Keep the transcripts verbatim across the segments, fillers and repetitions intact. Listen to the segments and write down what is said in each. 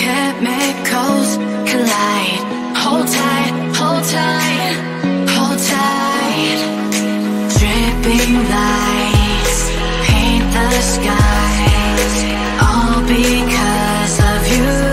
chemicals collide. Hold tight, hold tight, hold tight. Dripping lights paint the skies, all because of you.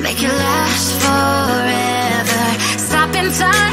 Make it last forever. Stop in time.